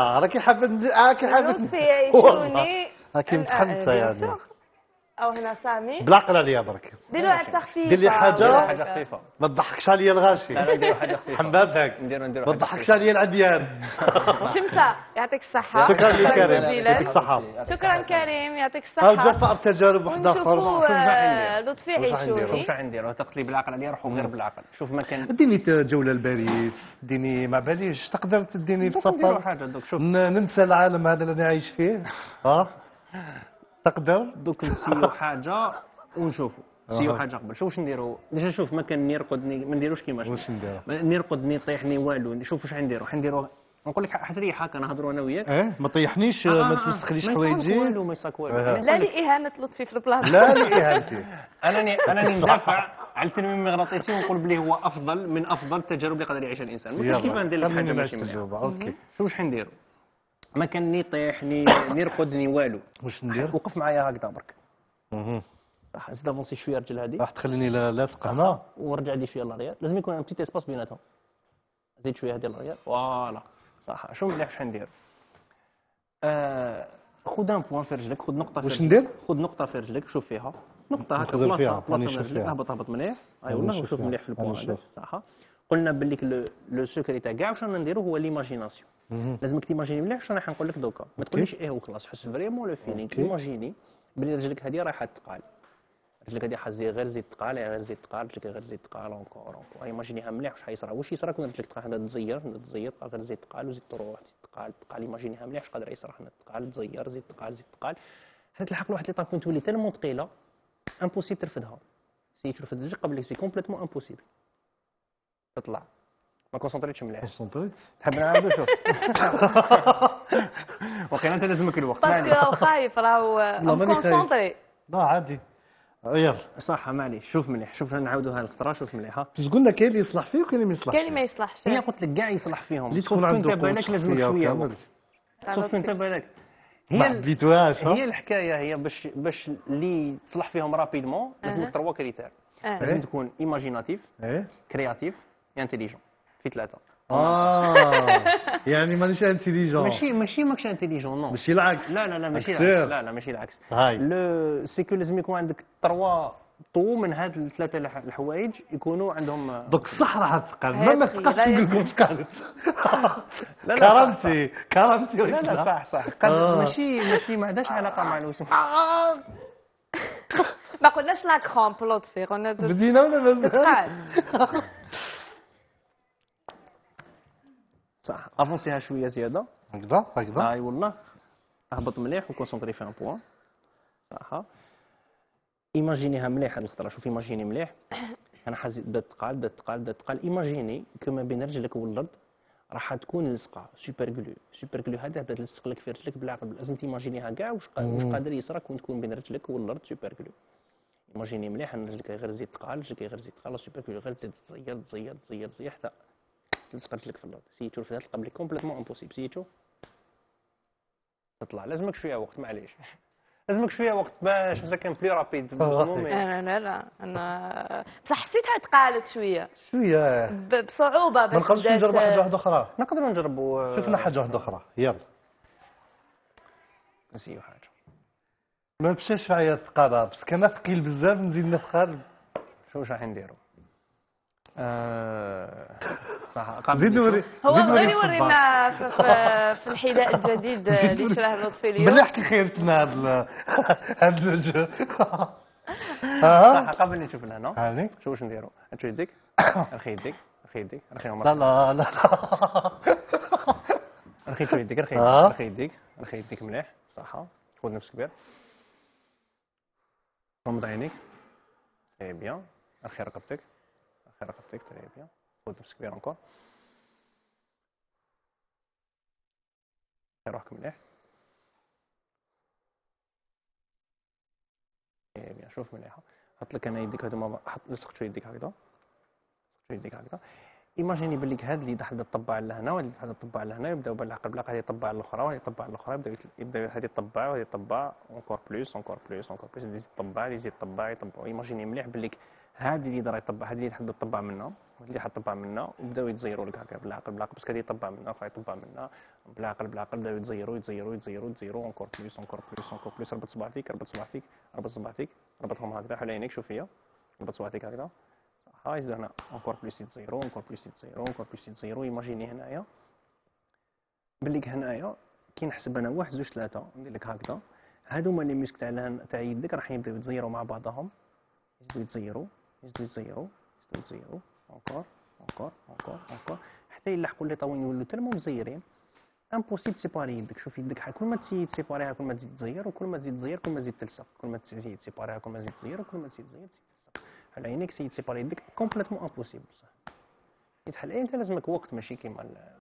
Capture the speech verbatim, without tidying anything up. راكي حابه نجي راكي حابه والله راكي متحمسه يعني. او هنا سامي بالعقل عليا برك دير واحد خفيفه دير لي حاجه خفيفه ما تضحكش عليا الغاشي حمادك ما تضحكش عليا العديان شمسه يعطيك الصحه شكرا لك كريم يعطيك الصحه شكرا كريم يعطيك الصحه هاو جا تجارب واحده اخرى لطفي عيشوني واش غندير وثقت لي بالعقل عليا روحوا غير بالعقل شوف ما كان ديني جوله لباريس ديني ما باليش تقدر تديني السفر ننسى العالم هذا اللي انا عايش فيه اه تقدر دوك نسيو حاجه ونشوفوا نسيو حاجه قبل شوف واش نديروا ديجا شوف ما كان نرقدني ما نديروش كيما واش نديروا نرقدني طيحني والو نشوف واش غنديروا حنا نديروا نقول لك حتى ريحه كنهضروا انا وياك اه ما طيحنيش ما تسخليش حوايجي والو ما يساك والو لا لإهانه لطفي في البلاصه لا لإهانتي انا انا ندافع على التنويم المغناطيسي ونقول بلي هو افضل من افضل التجارب اللي قدر يعيشها الانسان ما كاينش كيما ندير لك حاجه ماشي مزيانه اوكي شوف واش حنديروا ما كان ني طيح ني نرقدني والو واش ندير وقف معايا هكذا برك اها راح نسدافونسي شويه رجل هذه راح تخليني لاصق هنا ونرجع لي شويه لاريير لازم يكون ان بتيت اسباس بيناتهم زيد شويه هذه لاريير فوالا صح شو مليح واش ندير آه خذ ان بوان في رجلك خذ نقطه واش ندير خذ نقطه في رجلك شوف فيها نقطه هكا بلاصه بلاصه رجلك اهبط اهبط مليح ايوا نشوف مليح في البوان صح قلنا باللي لو سكري تاع كاع واش نديرو هو ليماجيناسيون لازمك تيماجيني مليح واش انا حنقول لك دوكا ما تقوليش ايه وخلاص حس فريمون لو فيلينغ ايماجيني بلي رجلك هذه رايحه تقال رجلك هذه حزي غير زيد تقال غير زيد تقال رجلك غير زيد تقال اونكور اونكور ايماجينيها مليح واش حيصرى واش يصرى كون رجلك تقال هنا تزير هنا تزير غير زيد تقال وزيد تروح زيد تقال تقال ايماجينيها مليح واش قادر يصرى هنا تقال تزير زيد تقال زيد تقال حتى تلحق لواحد لي طابون تولي تالمون ثقيله امبوسيبل ترفدها سي ترفد رجلك قبل سي كومبليتمون امبوسيبل تطلع ما كونسونطريتش مليح كونسونطريت تحب نعاودو شوف واقيلا انت لازمك الوقت باسكو راهو خايف راهو كونسونطري لا عادي يلا صح معليش شوف مليح شوف نعاودوها الخطره شوف مليح ها قلنا كاين اللي يصلح فيه وكاين اللي ما يصلحش كاين اللي ما يصلحش هي قلت لك كاع يصلح فيهم اللي تكون عندك بالك لازمك شويه شوف انت بالك ما حبيتوهاش هي الحكايه هي باش باش اللي تصلح فيهم رابيدمون لازمك تروا كريتير لازم تكون ايماجيناتيف كرياتيف انتيليجون في ثلاثة اه يعني مانيش انتيليجون ماشي ماشي ماكش انتيليجون نو ماشي العكس لا لا لا ماشي العكس لا لا ماشي العكس لو سي كو لازم يكون عندك تروا طو من هاد الثلاثة الحوايج يكونوا عندهم دوك صح راح تقال ما ما تقالش نقول لكم تقالت لا لا كرامتي كرامتي لا لا صح صح ماشي ماشي ما عندهاش علاقة مع الوسم ما قلناش لا كرومب لطفي قلنا بدينا ولا مازال صح افونسيها شويه زياده هكذا هكذا اي والله اهبط مليح وكونسونطري في ان بوان صح ايماجينيها مليح هاد الخطره شوف ايماجيني مليح انا حاسس بدات تقال بدات تقال بدات تقال ايماجيني كما بين رجلك والارض راح تكون لصقه سوبر كلو سوبر كلو هذا بدا تلصق لك في رجلك بالعقل لازم تيماجينيها كاع واش قادر يصرى كون تكون بين رجلك والارض سوبر كلو ايماجيني مليح ان رجلك غير زيد تقال رجلك غير زيد تقال سوبر كلو غير تزيد تزير تزير تزير تزير حتى تلصقت لك في الارض سيتو رفدها تلقى كومبليتمون امبوسيبل سيتو تطلع لازمك شويه وقت معليش لازمك شويه وقت باش مساكن بلي رابيد لا لا لا انا بصح حسيتها تقالت شويه شويه بصعوبه باش ما نقدروش نجربوا حاجه واحده اخرى نقدروا نجربوا شفنا حاجه واحده اخرى يلا نسيو حاجه ما مشاش معايا الثقاله باسكو انا ثقيل بزاف نزيد نثقل شو واش راح نديروا صح زيد نوري هو غير يورينا في الحذاء الجديد اللي شراه لطفي اليوم بالله حكي خيرتنا هذا هذا الوجه صح قبل نشوف لهنا شوف واش نديروا تشوف يديك رخي يديك رخي يديك رخيهم لا لا لا رخي شوف يديك رخي رخي يديك رخي يديك مليح صح خذ نفس كبير غمض عينيك اي بيان رخي رقبتك رقبتك تري بيان خذ نفس كبير انكور دير روحك مليح اي بيان شوف مليحه حط لك انا يديك هذوما حط لصق شويه يديك هكذا لصق شويه يديك هكذا ايماجيني باللي هاد اللي حدا طبع لهنا وهاد اللي حدا طبع لهنا يبداو بالعقل بالعقل هذه طبع على الاخرى وهذه طبع على الاخرى يبداو يبداو هذه طبع وهذه طبع انكور بلوس انكور بلوس انكور بلوس يزيد طبع يزيد طبع يطبعوا ايماجيني مليح باللي هذه اللي راه يطبع هذه اللي تحب تطبع منها اللي حطبع منها وبداو يتزيروا لك هكا بالعقل بالعقل باسكو هذه يطبع منها اخرى يطبع منها بالعقل بالعقل بداو يتزيروا يتزيروا يتزيروا يتزيروا اونكور بلوس اونكور بلوس اونكور بلوس. ربط صباع فيك ربط صباع فيك ربط صباع فيك ربطهم هكذا حول عينيك. شوف هي ربط صباع فيك هكذا ها يزيدو هنا اونكور بلوس يتزيروا اونكور بلوس يتزيروا اونكور بلوس يتزيروا. ايماجيني هنايا بليك هنايا كي نحسب انا واحد زوج ثلاثه ندير لك هكذا هادوما لي ميسك تاع تاع يدك راح يبداو يتزيروا مع بعضهم يزيدو يتزيروا يزيدو يتزيروا يزيدو يتزيروا اونكور اونكور اونكور اونكور حتى يلحقوا لي طاوين يولو تالما مزيرين امبوسيبل تسيباري يدك. شوف يدك كل ما تزيد تسيباريها كل ما تزيد تزير وكل ما تزيد تزير كل ما تزيد تلصق كل ما تزيد تسيباريها كل ما تزيد تزير وكل ما تزيد تزير تزيد تلصق. على عينيك سيد تسيباري يدك كومبليتمون امبوسيبل صح يتحل. انت لازمك وقت ماشي كيما